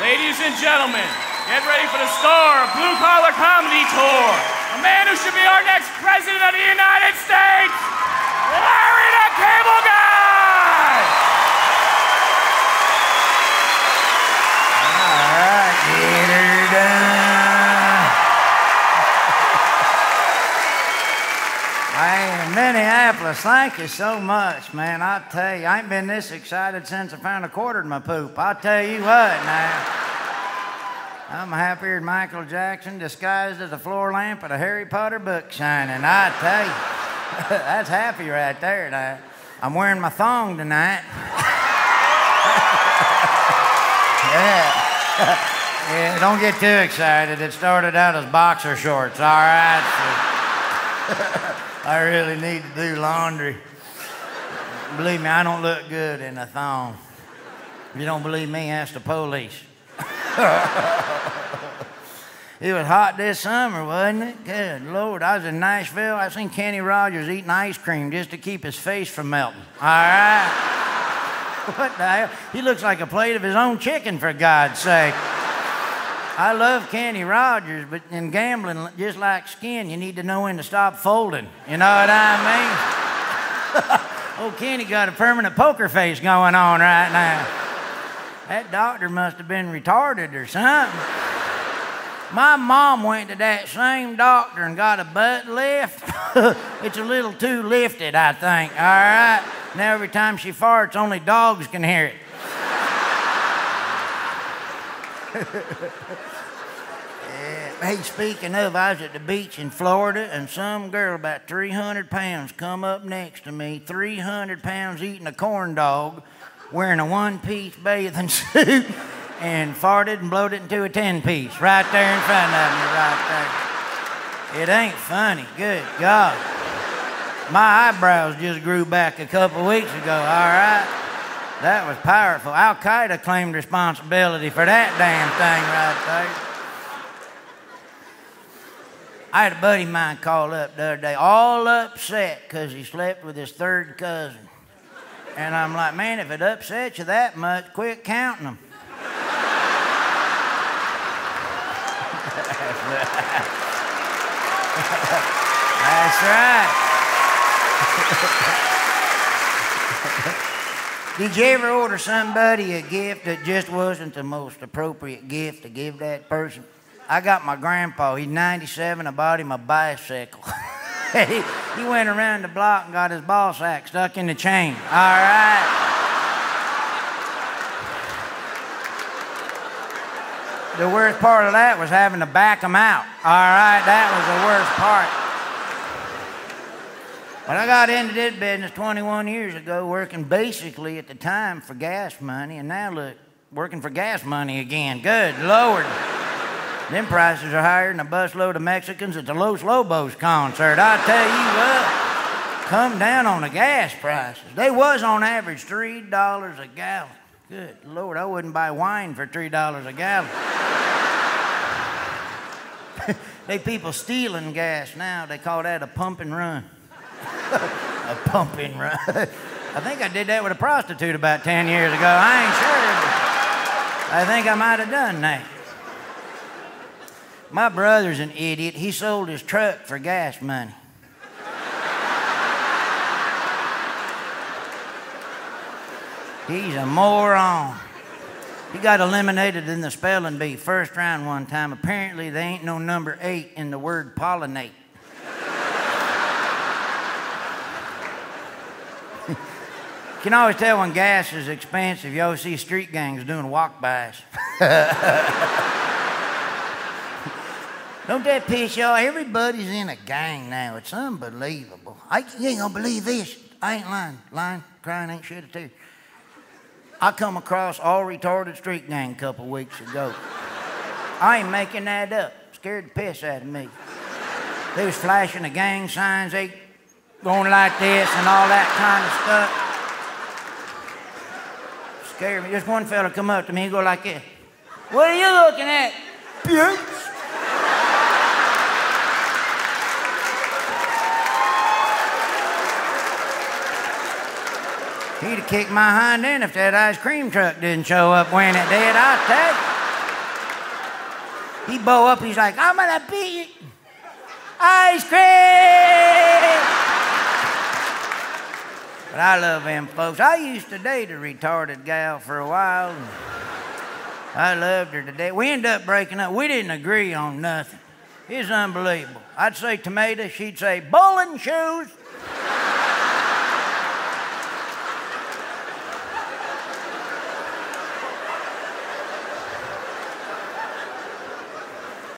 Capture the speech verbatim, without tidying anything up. Ladies and gentlemen, get ready for the star of Blue Collar Comedy Tour, a man who should be our next president of the United States, Larry the Cable Guy! All right, get her done. Hey, Minneapolis, thank you so much, man. I tell you, I ain't been this excited since I found a quarter in my poop. I'll tell you what now. I'm happier than Michael Jackson disguised as a floor lamp at a Harry Potter book signing, I tell you. That's happy right there. Now. I'm wearing my thong tonight. Yeah. Yeah, don't get too excited. It started out as boxer shorts, all right? So I really need to do laundry. Believe me, I don't look good in a thong. If you don't believe me, ask the police. It was hot this summer, wasn't it? Good Lord, I was in Nashville. I seen Kenny Rogers eating ice cream just to keep his face from melting. All right? What the hell? He looks like a plate of his own chicken, for God's sake. I love Kenny Rogers, but in gambling, just like skin, you need to know when to stop folding. You know what I mean? Old Kenny got a permanent poker face going on right now. That doctor must have been retarded or something. My mom went to that same doctor and got a butt lift. It's a little too lifted, I think, all right? Now every time she farts, only dogs can hear it. Yeah. Hey, speaking of, I was at the beach in Florida, and some girl about three hundred pounds come up next to me, three hundred pounds eating a corn dog, wearing a one-piece bathing suit and farted and blowed it into a ten-piece right there in front of me, right there. It ain't funny, good God. My eyebrows just grew back a couple weeks ago, all right? That was powerful. Al Qaeda claimed responsibility for that damn thing right there. I had a buddy of mine call up the other day, all upset because he slept with his third cousin. And I'm like, man, if it upsets you that much, quit counting them. That's right. Did you ever order somebody a gift that just wasn't the most appropriate gift to give that person? I got my grandpa, he's ninety-seven, I bought him a bicycle. He, he went around the block and got his ball sack stuck in the chain, all right? The worst part of that was having to back him out, all right? That was the worst part. But I got into this business twenty-one years ago, working basically at the time for gas money, and now look, working for gas money again. Good Lord. Them prices are higher than a busload of Mexicans at the Los Lobos concert. I tell you what, come down on the gas prices. They was on average three dollars a gallon. Good Lord, I wouldn't buy wine for three dollars a gallon. They people stealing gas now. They call that a pump and run. A pump and run. I think I did that with a prostitute about ten years ago. I ain't sure. I think I might have done that. My brother's an idiot. He sold his truck for gas money. He's a moron. He got eliminated in the spelling bee first round one time. Apparently, there ain't no number eight in the word pollinate. You can always tell when gas is expensive. You always see street gangs doing walk-bys. Don't that piss y'all? Everybody's in a gang now. It's unbelievable. I, you ain't gonna believe this. I ain't lying. Lying, crying ain't shit too. I come across all retarded street gang a couple weeks ago. I ain't making that up. Scared the piss out of me. They was flashing the gang signs. They going like this and all that kind of stuff. Scared me. Just one fella come up to me and go like this. What are you looking at, bitch? He'd have kicked my hind end if that ice cream truck didn't show up when it did, I tell you. He bow up and he's like, I'm gonna beat you. Ice cream! But I love them folks. I used to date a retarded gal for a while. I loved her to death. We ended up breaking up. We didn't agree on nothing. It's unbelievable. I'd say tomato, she'd say bowling shoes.